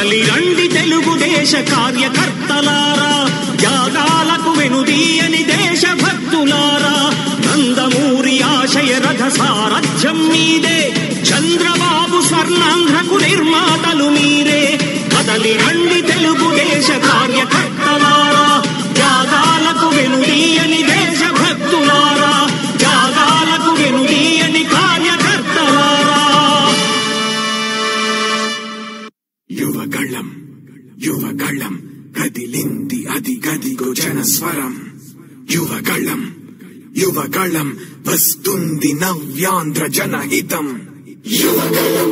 కదలి రండి తెలుగుదేశ కార్యకర్తలారా, యాదాలకు వెనుదీయని దేశభక్తులారా, నందమూరి ఆశయ రథ సారథ్యం మీదే, చంద్రబాబు స్వర్ణాంధ్రకు నిర్మాతలు మీరే. కదలి రండి తెలుగుదేశ కార్యకర్తలారా, యాదాలకు వెనుదీయని దేశభక్తులారా, యాదాలకు వెనుదీయని కార్యకర్తలారా. యువగళం యువగళం కదిలింది అది గదిగో జనస్వరం. యువగళం యువగళం వస్తుంది నవ్యాంధ్ర జనహితం. యువగళం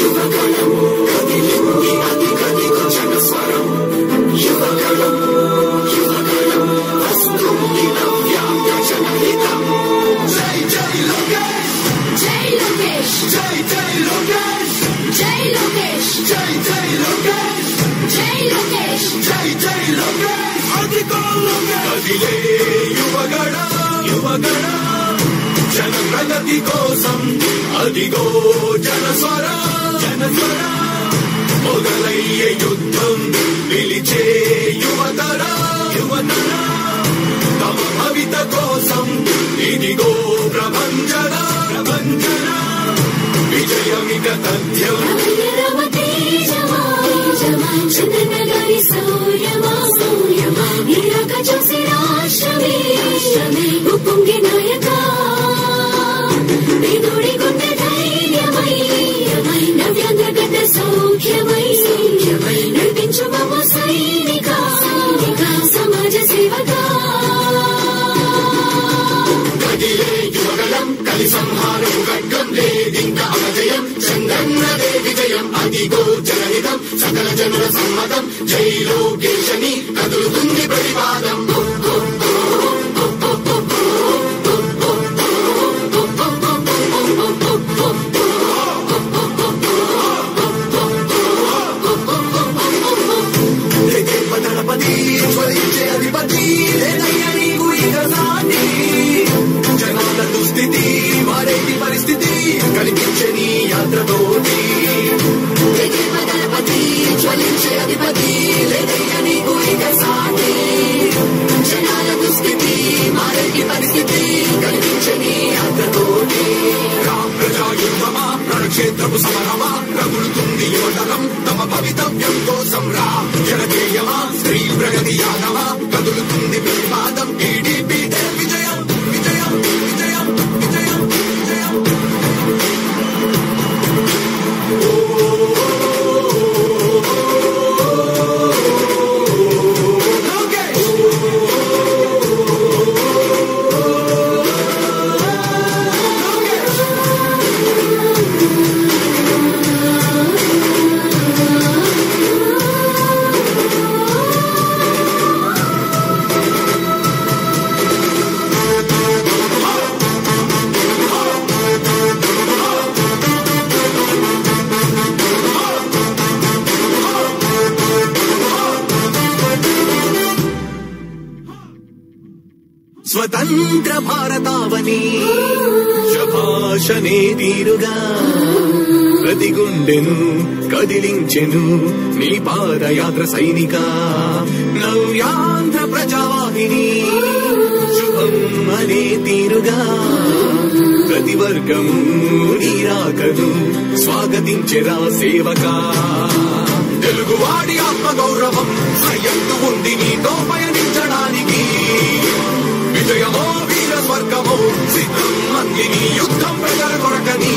యువగళం కదిలింది అది గదిగో జనస్వరం. యువగళం యువగళం వస్తుంది నవ్యాంధ్ర జనహితం. జై జై లోకేష్, జై లోకేష్, జై జై లోకేష్, జై లోకేష్, జై జై లోకేష్, జై లోకేష్, జై జై లోకేష్. అధికారంలోకి కదిలే యువగళం యువగళం, జన ప్రగతి కోసం అదిగో జనస్వరం. జనస్వరం మొదలయ్యే యుద్ధం పిలిచే యువతరా యువతరా, తమ భవిత కోసం ఇదిగో ప్రభంజన ప్రభంజన. విజయమిక తథ్యం చంద్రనగరి సూర్యమా సూర్యమా, నీరాక చూసి రాష్ట్రమే రాష్ట్రమే, ఉప్పొంగే నాయకా నిదుడి గుండె ధైర్యమై నవ్యాంధ్ర గడ్డ సౌఖ్యమై సౌఖ్యమై, నడిపించు మమ్మ సైనిక సైనిక సమాజ సేవగా. కదిలే యువగళం కలి సంహారము గడ్డం లేదింక అపజయం, చంద్రన్నదే విజయం అదిగో జనహితం, సకల జనుల సమ్మతం, జై లోకేశని కదులుతుంది ప్రతిపాదం. స్వతంత్ర భారతావని శభాషనే తీరుగా, ప్రతి గుండెను కదిలించెను నీ పాదయాత్ర సైనిక, నవ్యాంధ్ర ప్రజావాహిని శుభం అనే తీరుగా, ప్రతి వర్గము నీ రాకను స్వాగతించెరా సేవక. తెలుగువాడి ఆత్మగౌరవం సయ్యత్తు ఉంది నీతో పయనించడానికి, జయమో వీర స్వర్గమో సిద్ధం అందిని యుద్ధం ప్రజల కొరకని,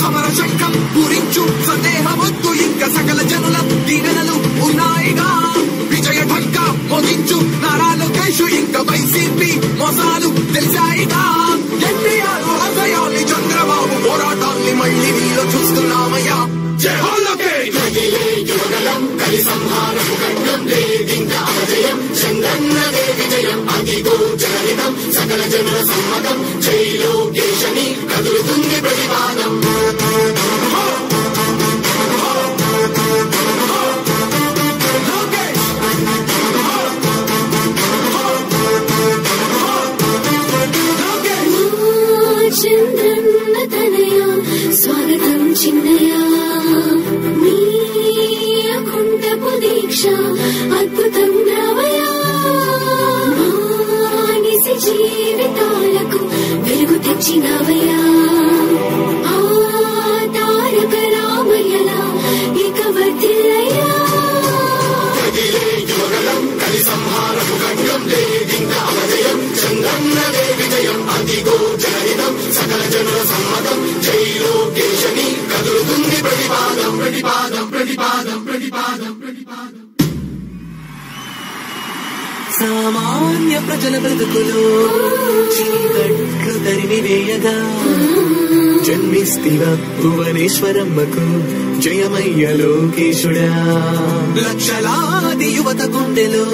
సమర శంఖం పూరించు సందేహమొద్దు ఇంకా సకల జనుల దీనెనలు ఉన్నాయిగా, విజయ ఢంక మోగించు నారా లోకేష్ ఇంకా వైసీపీ మోసాలు తెలిసాయిగా. ఎన్టీఆర్ హృదయాన్ని చంద్రబాబు పోరాటాన్ని మళ్ళీ నీలో చూస్తున్నామయ్యా. జై హో లోకేష్. కదిలే యువగళం కలి సంహారము గడ్డం లేదింక అపజయం, చంద్రన్నదే విజయం అదిగో జనహితం, సకల జనుల సమ్మతం, జై లోకేశని కదులుతుంది ప్రతిపాదం. చంద్రన్న తనయా స్వాగతం చిన్నయా. భాష అద్భుతంగా మానసి జీవితాలకు వెలుగు తెచ్చినవయ్యా. సామాన్య ప్రజల బ్రతుకులు చీకట్లు తరిమివేయగా జన్మిస్తివ భువనేశ్వరమ్మకు జయమయ్య లోకేశుడా. లక్షలాది యువత గుండెలు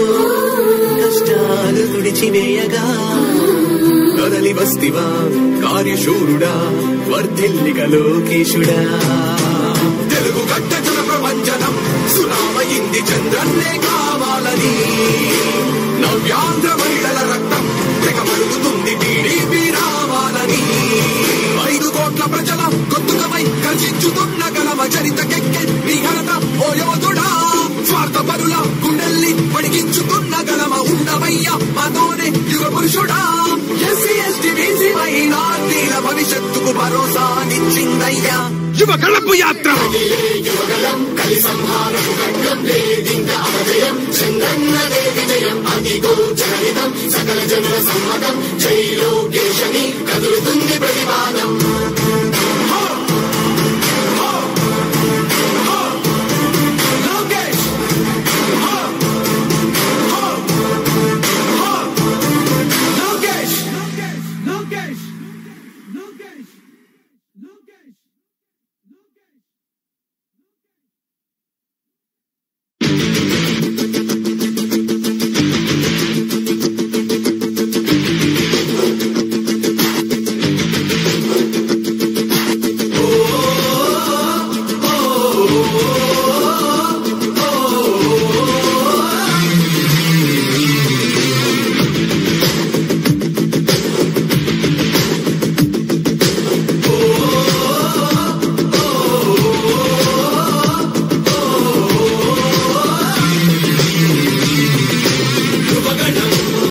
కష్టాలు తుడిచివేయగా కదలి వస్తివా కార్యశూరుడా వర్ధిల్లిక లోకేశుడా. తెలుగు గడ్డకుల ప్రపంచనం సునామయింది చంద్రన్నే కావాలని నవ్యాంధ్ర మహిళల రక్తం తెగ మరుగుతుంది టీడీపీ రావాలని 5 కోట్ల ప్రజల గొంతుకమై కర్షించుతున్న గలవ చరితకెక్కే నీ ఘనత ఓ యోధుడా. స్వార్థ పరుల గుండెల్ని పడిగించుతున్న గలవ ఉండవయ్య మాతోనే యుగ పురుషుడా. ఎస్సీ ఎస్టీ బీసీ మైనార్టీల భవిష్యత్తుకు భరోసానిచ్చిందయ్యా యువకళపు యాత్ర. యువగలం కలి సంహారపు గంగం లేదింక అవజయం చందన్నదే విజయం అదిగో జనహితం సకల జనుల సమ్మతం జై లోకేశని కదులుతుంది ప్రతిపాదం